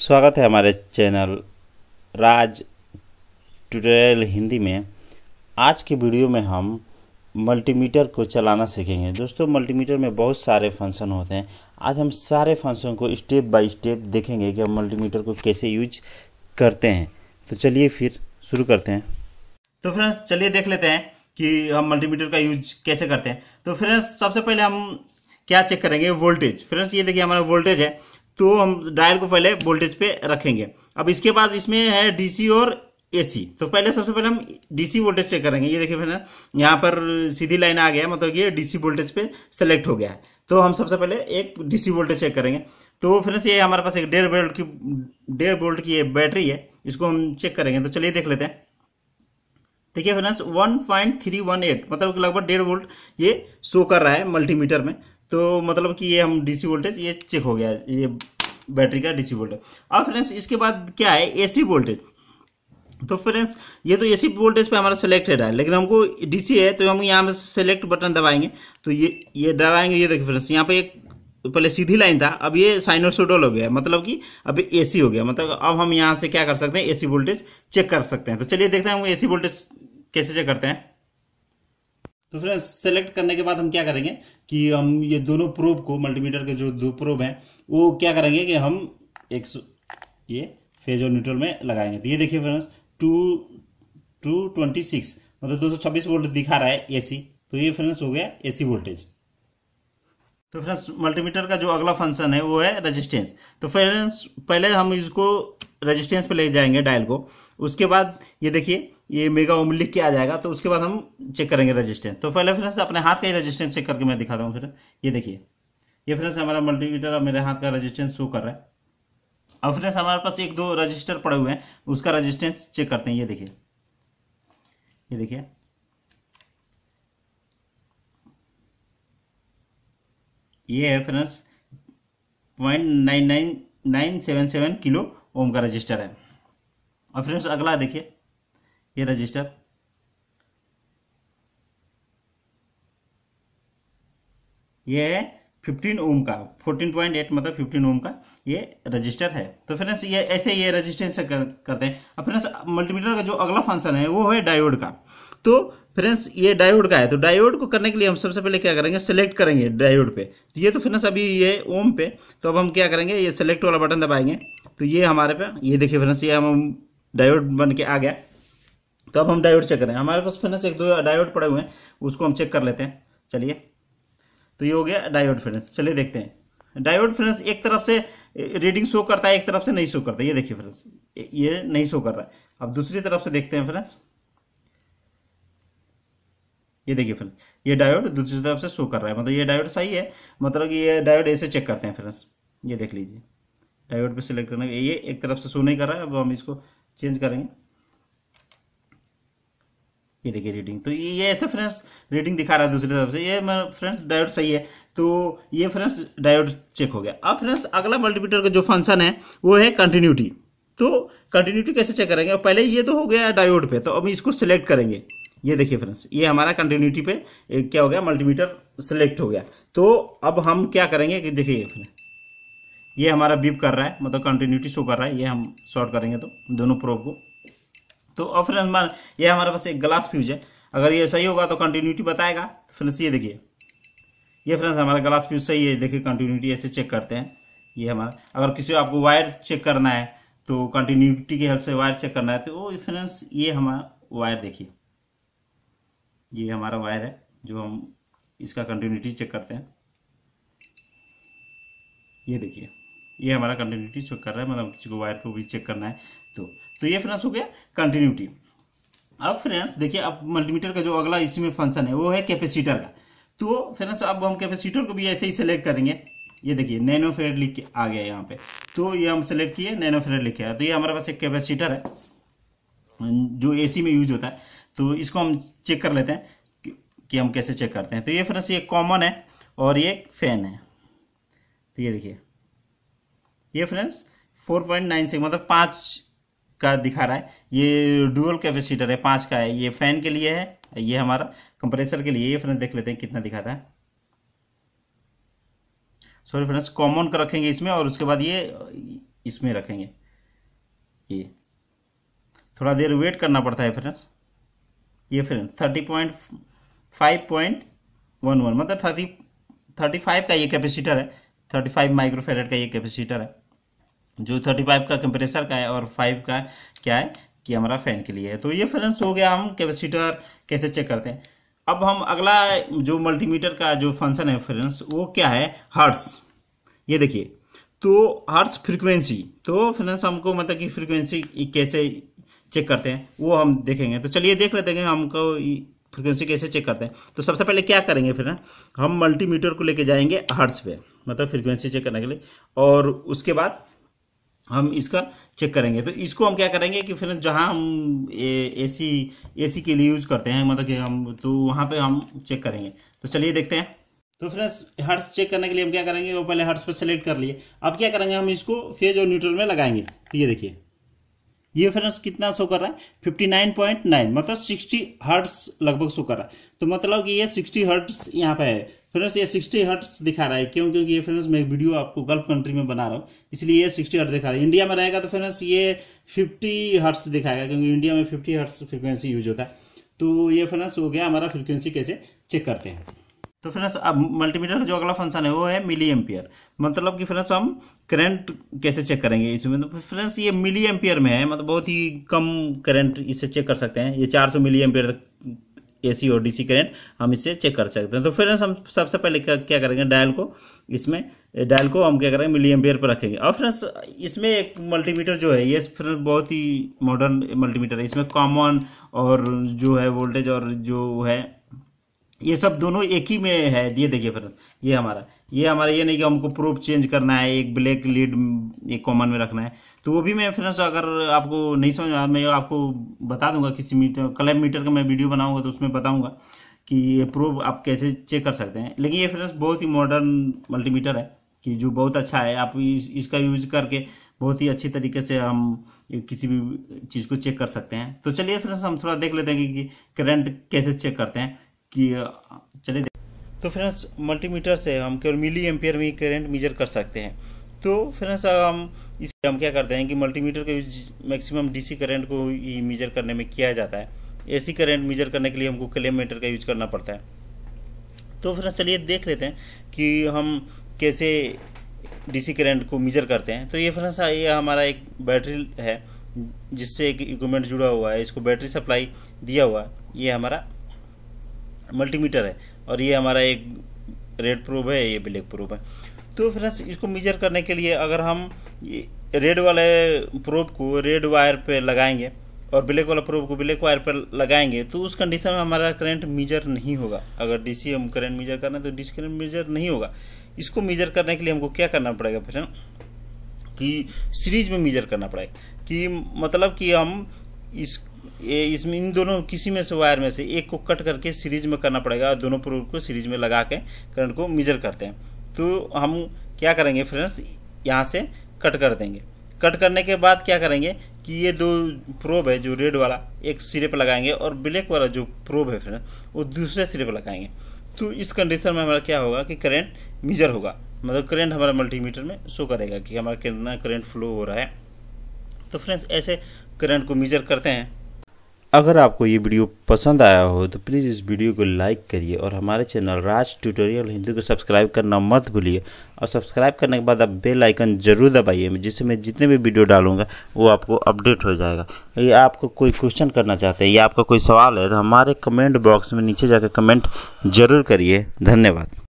स्वागत है हमारे चैनल राज ट्यूटोरियल हिंदी में। आज के वीडियो में हम मल्टीमीटर को चलाना सीखेंगे। दोस्तों, मल्टीमीटर में बहुत सारे फंक्शन होते हैं। आज हम सारे फंक्शन को स्टेप बाय स्टेप देखेंगे कि हम मल्टीमीटर को कैसे यूज करते हैं। तो चलिए फिर शुरू करते हैं। तो फ्रेंड्स, चलिए देख लेते हैं कि हम मल्टीमीटर का यूज कैसे करते हैं। तो फ्रेंड्स, सबसे पहले हम क्या चेक करेंगे, वोल्टेज। फ्रेंड्स, ये देखिए हमारा वोल्टेज है, तो हम डायल को पहले वोल्टेज पे रखेंगे। अब इसके बाद इसमें है डीसी और एसी। तो पहले सबसे पहले हम डीसी वोल्टेज चेक करेंगे। ये देखिए मैंने यहाँ पर सीधी लाइन आ गया, मतलब ये डीसी वोल्टेज पे सेलेक्ट हो गया है। तो हम सबसे पहले एक डीसी वोल्टेज चेक करेंगे। तो फ्रेंड्स, ये हमारे पास एक 1.5 वोल्ट की ये बैटरी है, इसको हम चेक करेंगे। तो चलिए देख लेते हैं। देखिए फ्रेंड्स, 1.318 मतलब कि लगभग 1.5 वोल्ट ये शो कर रहा है मल्टीमीटर में। तो मतलब कि ये हम डीसी वोल्टेज ये चेक हो गया, ये बैटरी का डीसी वोल्टेज। अब फ्रेंड्स, इसके बाद क्या है, एसी वोल्टेज। तो फ्रेंड्स, ये तो एसी वोल्टेज पे हमारा सिलेक्टेड है, लेकिन हमको डीसी है, तो हम यहाँ पे सेलेक्ट बटन दबाएंगे। तो ये दबाएंगे। ये देखिए फ्रेंड्स, यहाँ पे एक पहले सीधी लाइन था, अब ये साइनोसूडोल हो गया, मतलब कि अब एसी हो गया। मतलब अब हम यहाँ से क्या कर सकते हैं, एसी वोल्टेज चेक कर सकते हैं। तो चलिए देखते हैं हम एसी वोल्टेज कैसे चेक करते हैं। तो फ्रेंड्स, सेलेक्ट करने के बाद हम क्या करेंगे कि हम ये दोनों प्रोब को, मल्टीमीटर के जो दो प्रोब हैं, वो क्या करेंगे कि हम एक ये फेज और न्यूट्रल में लगाएंगे। तो ये देखिए फ्रेंड्स, 226 मतलब 226 वोल्ट दिखा रहा है एसी। तो ये फ्रेंड्स हो गया एसी वोल्टेज। तो फ्रेंड्स, मल्टीमीटर का जो अगला फंक्शन है वो है रेजिस्टेंस। तो फ्रेंड्स, पहले हम इसको रेजिस्टेंस पे ले जाएंगे डायल को, उसके बाद ये देखिए ये मेगा ओम लिख के आ जाएगा। तो उसके बाद हम चेक करेंगे रेजिस्टेंस। तो पहले फ्रेंड्स अपने हाथ का ही रेजिस्टेंस चेक करके मैं दिखाता हूँ। फिर ये देखिए, ये फ्रेंड्स हमारा मल्टीमीटर और मेरे हाथ का रेजिस्टेंस शो कर रहा है। अब फ्रेंड्स, हमारे पास एक दो रजिस्टर पड़े हुए हैं, उसका रजिस्टेंस चेक करते हैं। ये देखिए, ये देखिए, ये है फ्रेंड्स 0.99977 किलो ओम का रजिस्टर है। और फ्रेंड्स अगला देखिए, ये रजिस्टर, ये 15 ओम का, 14.8 मतलब 15 ओम का ये रजिस्टर है। तो फ्रेंड्स, ये ऐसे ये रजिस्टेंस करते हैं। अब फ्रेंड्स, मल्टीमीटर का जो अगला फंक्शन है वो है डायोड का। तो फ्रेंड्स, ये डायोड का है। तो डायोड को करने के लिए हम सबसे पहले क्या करेंगे, सेलेक्ट करेंगे डायोड पे। तो ये तो फ्रेंड्स अभी ये ओम पे, तो अब हम क्या करेंगे, ये सेलेक्ट वाला बटन दबाएंगे। तो ये हमारे पे, ये देखिए फ्रेंड्स, ये हम डायोड बन के आ गया। तो अब हम डायोड चेक करें। हमारे पास फ्रेंड्स एक दो डायोड पड़े हुए हैं, उसको हम चेक कर लेते हैं। चलिए, तो ये हो गया डायोड फ्रेंड्स। चलिए देखते हैं डायोड। फ्रेंड्स, एक तरफ से रीडिंग शो करता है, एक तरफ से नहीं शो करता। ये देखिए फ्रेंड्स, ये नहीं शो कर रहा है। अब दूसरी तरफ से देखते हैं फ्रेंड्स। ये देखिए फ्रेंड्स, ये डायोड दूसरी तरफ से शो कर रहा है, मतलब ये डायोड सही है। मतलब कि ये डायोड ऐसे चेक करते हैं फ्रेंड्स। ये देख लीजिए, डायोड पे सिलेक्ट करना, ये एक तरफ से शो नहीं कर रहा है। अब हम इसको चेंज करेंगे। ये देखिए रीडिंग, तो ये ऐसे फ्रेंड्स रीडिंग दिखा रहा है दूसरी तरफ से। ये मेरा फ्रेंड्स डायोड सही है। तो ये फ्रेंड्स डायोड चेक हो गया। अब फ्रेंड्स, अगला मल्टीमीटर का जो फंक्शन है वो है कंटिन्यूटी। तो कंटिन्यूटी कैसे चेक करेंगे, पहले ये तो हो गया डायोड पे, तो अब इसको सिलेक्ट करेंगे। ये देखिए फ्रेंड्स, ये हमारा कंटिन्यूटी पे क्या हो गया, मल्टीमीटर सेलेक्ट हो गया। तो अब हम क्या करेंगे कि देखिए ये हमारा बीप कर रहा है, मतलब कंटिन्यूटी शो कर रहा है। ये हम शॉर्ट करेंगे तो दोनों प्रोब को। तो अब फ्रेंड्स, ये हमारे पास एक ग्लास फ्यूज है, अगर ये सही होगा तो कंटिन्यूटी बताएगा। तो फ्रेंड्स ये देखिए, ये फ्रेंड्स हमारा ग्लास फ्यूज सही है। देखिए कंटिन्यूटी ऐसे चेक करते हैं। ये हमारा, अगर किसी आपको वायर चेक करना है तो कंटिन्यूटी की हेल्प से वायर चेक करना है। तो वो फ्रेंड्स, ये हमारा वायर देखिए, ये हमारा वायर है जो हम इसका कंटिन्यूटी चेक करते हैं। ये देखिए, ये हमारा कंटिन्यूटी चेक कर रहा है, मतलब किसी को वायर को भी चेक करना है। तो ये फ्रेंड्स हो गया कंटिन्यूटी। अब फ्रेंड्स देखिए, अब मल्टीमीटर का जो अगला इसमें फंक्शन है वो है कैपेसिटर का। तो फ्रेंड्स, अब हम कैपेसिटर को भी ऐसे ही सेलेक्ट करेंगे। ये देखिए नैनोफेरेट लिख के आ गया यहाँ पे। तो ये हम सेलेक्ट किए, नैनोफेरेट लिख के आया। तो ये हमारे पास एक कैपेसिटर है जो एसी में यूज होता है। तो इसको हम चेक कर लेते हैं कि हम कैसे चेक करते हैं। तो ये फ्रेंड्स, ये कॉमन है और ये फैन है। तो ये देखिए, ये फ्रेंड्स 4.96 मतलब 5 का दिखा रहा है। ये डुअल कैपेसिटर है, 5 का है। ये फैन के लिए है, ये हमारा कंप्रेसर के लिए। ये फ्रेंड्स देख लेते हैं कितना दिखाता है। सॉरी फ्रेंड्स, कॉमन का रखेंगे इसमें, और उसके बाद ये इसमें रखेंगे, ये थोड़ा देर वेट करना पड़ता है फ्रेंड्स। ये फ्रेंड 30.5.11 मतलब 35 का ये कैपेसिटर है, 35 माइक्रोफेरेट का ये कैपेसिटर है जो 35 का कंप्रेसर का है और 5 का क्या है कि हमारा फैन के लिए है। तो ये फ्रेंड्स हो गया हम कैपेसिटर कैसे चेक करते हैं। अब हम अगला जो मल्टीमीटर का जो फंक्शन है फ्रेंड्स वो क्या है, हर्ट्स। ये देखिए तो हर्ट्स फ्रीक्वेंसी, तो फ्रेंड्स हमको मतलब कि फ्रीक्वेंसी कैसे चेक करते हैं वो हम देखेंगे। तो चलिए देख लेते हैं हमको फ्रीक्वेंसी कैसे चेक करते हैं। तो सबसे पहले क्या करेंगे फिर हम मल्टीमीटर को लेके जाएंगे हर्ट्स पे, मतलब फ्रीक्वेंसी चेक करने के लिए, और उसके बाद हम इसका चेक करेंगे। तो इसको हम क्या करेंगे कि फिर जहाँ हम एसी के लिए यूज करते हैं मतलब कि हम, तो वहाँ पे हम चेक करेंगे। तो चलिए देखते हैं। तो फ्रेंड्स हर्ट्स चेक करने के लिए हम क्या करेंगे, वो पहले हर्ट्स पर सेलेक्ट कर लिए। अब क्या करेंगे हम इसको फेज और न्यूट्रल में लगाएंगे। तो ये देखिए ये फ्रेंड्स कितना शो कर रहा है 59.9 मतलब 60 हर्ट्स लगभग शो कर रहा है। तो मतलब कि ये 60 हर्ट्स यहाँ पे है फ्रेंड्स, ये 60 हर्ट्स दिखा रहा है क्यों, क्योंकि ये फ्रेंड्स मैं वीडियो आपको गल्फ कंट्री में बना रहा हूँ इसलिए ये 60 हर्ट्स दिखा रहा है। इंडिया में रहेगा तो फ्रेंड्स ये 50 हर्ट्स दिखाएगा क्योंकि इंडिया में 50 हर्ट्स फ्रिक्वेंसी यूज होता है। तो ये फ्रेंड्स हो गया हमारा फ्रिक्वेंसी कैसे चेक करते हैं। तो फ्रेंड्स अब मल्टीमीटर का जो अगला फंक्शन है वो है मिली एम्पियर, मतलब कि फ्रेंड्स हम करंट कैसे चेक करेंगे इसमें। तो फ्रेंड्स ये मिली एम्पियर में है, मतलब बहुत ही कम करंट इससे चेक कर सकते हैं। ये 400 मिली एम्पियर तक एसी और डीसी करंट हम इससे चेक कर सकते हैं। तो फ्रेंड्स हम सबसे पहले क्या करेंगे, डायल को इसमें हम क्या करेंगे मिली एम्पियर पर रखेंगे। और फ्रेंड्स इसमें एक मल्टीमीटर जो है ये फ्रेंड्स बहुत ही मॉडर्न मल्टीमीटर है, इसमें कॉमन और जो है वोल्टेज और जो है ये सब दोनों एक ही में है। ये देखिए फ्रेंड्स ये हमारा ये नहीं कि हमको प्रोब चेंज करना है, एक ब्लैक लीड एक कॉमन में रखना है। तो वो भी मैं फ्रेंड्स अगर आपको नहीं समझ में मैं आपको बता दूंगा, किसी मीटर क्लेम मीटर का मैं वीडियो बनाऊंगा तो उसमें बताऊंगा कि ये प्रोब आप कैसे चेक कर सकते हैं। लेकिन ये फ्रेंड्स बहुत ही मॉडर्न मल्टीमीटर है कि जो बहुत अच्छा है, आप इसका यूज करके बहुत ही अच्छी तरीके से हम किसी भी चीज़ को चेक कर सकते हैं। तो चलिए फ्रेंड्स हम थोड़ा देख लेते हैं कि करंट कैसे चेक करते हैं कि चले। तो फ्रेंड्स मल्टीमीटर से हम केवल मिली एम्पियर में करंट मेजर कर सकते हैं। तो फ्रेंड्स हम क्या करते हैं कि मल्टीमीटर का यूज मैक्सिमम डीसी करंट को ही मेजर करने में किया जाता है। एसी करंट मेजर करने के लिए हमको क्लेम मीटर का यूज करना पड़ता है। तो फ्रेंड्स चलिए देख लेते हैं कि हम कैसे डीसी करंट को मेजर करते हैं। तो ये फ्रेंड्स ये हमारा एक बैटरी है जिससे एक इक्विपमेंट जुड़ा हुआ है, इसको बैटरी सप्लाई दिया हुआ है। ये हमारा मल्टीमीटर है और ये हमारा एक रेड प्रोब है, ये ब्लैक प्रोब है। तो फ्रेंड्स इसको मेजर करने के लिए अगर हम रेड वाले प्रोब को रेड वायर पे लगाएंगे और ब्लैक वाला प्रोब को ब्लैक वायर पर लगाएंगे तो उस कंडीशन में हमारा करंट मेजर नहीं होगा। अगर डीसी हम करंट मेजर करना है तो डीसी करंट मेजर नहीं होगा। इसको मेजर करने के लिए हमको क्या करना पड़ेगा फिर कि सीरीज में मेजर करना पड़ेगा, कि मतलब कि हम इसमें इन दोनों किसी में से वायर में से एक को कट करके सीरीज में करना पड़ेगा और दोनों प्रोब को सीरीज में लगा के करंट को मेजर करते हैं। तो हम क्या करेंगे फ्रेंड्स यहाँ से कट कर देंगे। कट करने के बाद क्या करेंगे कि ये दो प्रोब है जो रेड वाला एक सिरे पर लगाएंगे और ब्लैक वाला जो प्रोब है फ्रेंड्स वो दूसरे सिरे पर लगाएंगे। तो इस कंडीशन में हमारा क्या होगा कि करंट मेजर होगा, मतलब करंट हमारा मल्टीमीटर में शो करेगा कि हमारा कितना करंट फ्लो हो रहा है। तो फ्रेंड्स ऐसे करंट को मेजर करते हैं। अगर आपको ये वीडियो पसंद आया हो तो प्लीज़ इस वीडियो को लाइक करिए और हमारे चैनल राज ट्यूटोरियल हिंदी को सब्सक्राइब करना मत भूलिए, और सब्सक्राइब करने के बाद आप बेल आइकन ज़रूर दबाइए जिससे मैं जितने भी वीडियो डालूंगा वो आपको अपडेट हो जाएगा। ये आपको कोई क्वेश्चन करना चाहते हैं या आपका कोई सवाल है तो हमारे कमेंट बॉक्स में नीचे जाकर कमेंट जरूर करिए। धन्यवाद।